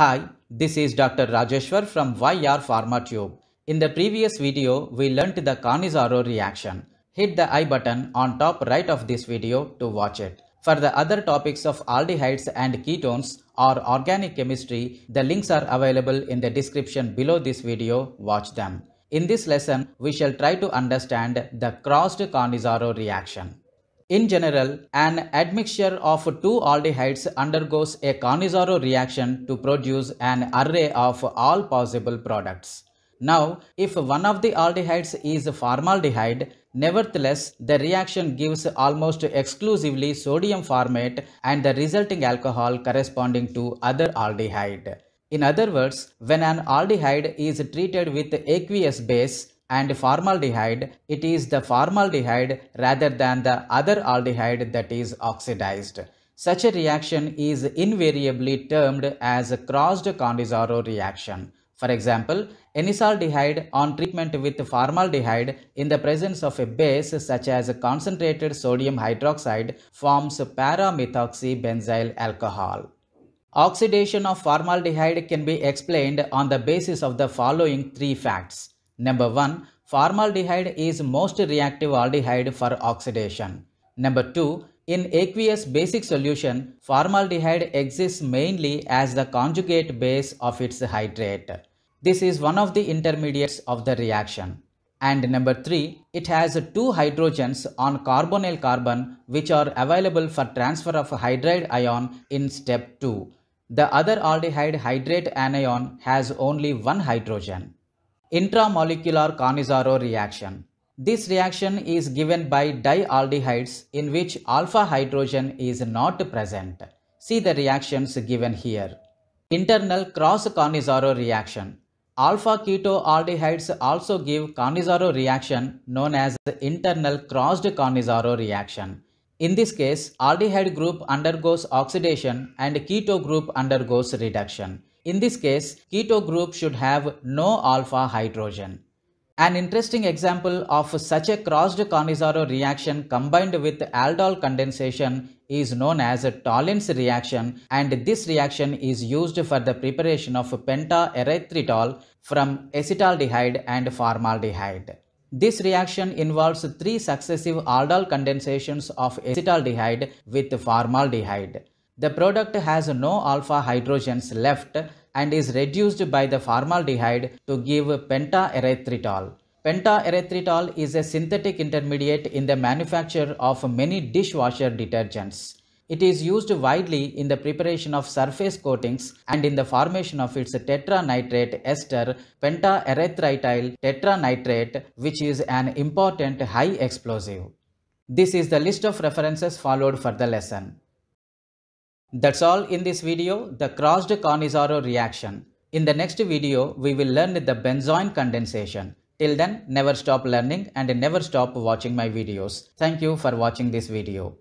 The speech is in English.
Hi, this is Dr. Rajeshwar from YR PharmaTube. In the previous video, we learnt the Cannizzaro reaction. Hit the I button on top right of this video to watch it. For the other topics of aldehydes and ketones or organic chemistry, the links are available in the description below this video. Watch them. In this lesson, we shall try to understand the crossed Cannizzaro reaction. In general, an admixture of two aldehydes undergoes a Cannizzaro reaction to produce an array of all possible products. Now, if one of the aldehydes is formaldehyde, nevertheless, the reaction gives almost exclusively sodium formate and the resulting alcohol corresponding to other aldehyde. In other words, when an aldehyde is treated with aqueous base and formaldehyde, it is the formaldehyde rather than the other aldehyde that is oxidized. Such a reaction is invariably termed as a crossed Cannizzaro reaction. For example, anisaldehyde on treatment with formaldehyde in the presence of a base such as concentrated sodium hydroxide forms paramethoxybenzyl alcohol. Oxidation of formaldehyde can be explained on the basis of the following three facts. Number 1. Formaldehyde is most reactive aldehyde for oxidation. Number 2. In aqueous basic solution, formaldehyde exists mainly as the conjugate base of its hydrate. This is one of the intermediates of the reaction. And number 3. It has two hydrogens on carbonyl carbon which are available for transfer of hydride ion in step 2. The other aldehyde hydrate anion has only one hydrogen. Intramolecular Cannizzaro reaction. This reaction is given by dialdehydes in which alpha hydrogen is not present. See the reactions given here. Internal cross Cannizzaro reaction. Alpha ketoaldehydes also give Cannizzaro reaction known as the internal crossed Cannizzaro reaction. In this case, aldehyde group undergoes oxidation and keto group undergoes reduction. In this case, keto group should have no alpha hydrogen. An interesting example of such a crossed Cannizzaro reaction combined with aldol condensation is known as a Tollens reaction, and this reaction is used for the preparation of pentaerythritol from acetaldehyde and formaldehyde. This reaction involves three successive aldol condensations of acetaldehyde with formaldehyde. The product has no alpha hydrogens left and is reduced by the formaldehyde to give pentaerythritol. Pentaerythritol is a synthetic intermediate in the manufacture of many dishwasher detergents. It is used widely in the preparation of surface coatings and in the formation of its tetranitrate ester, pentaerythrityl tetranitrate, which is an important high explosive. This is the list of references followed for the lesson. That's all in this video, the crossed Cannizzaro reaction. In the next video, we will learn the benzoin condensation. Till then, never stop learning and never stop watching my videos. Thank you for watching this video.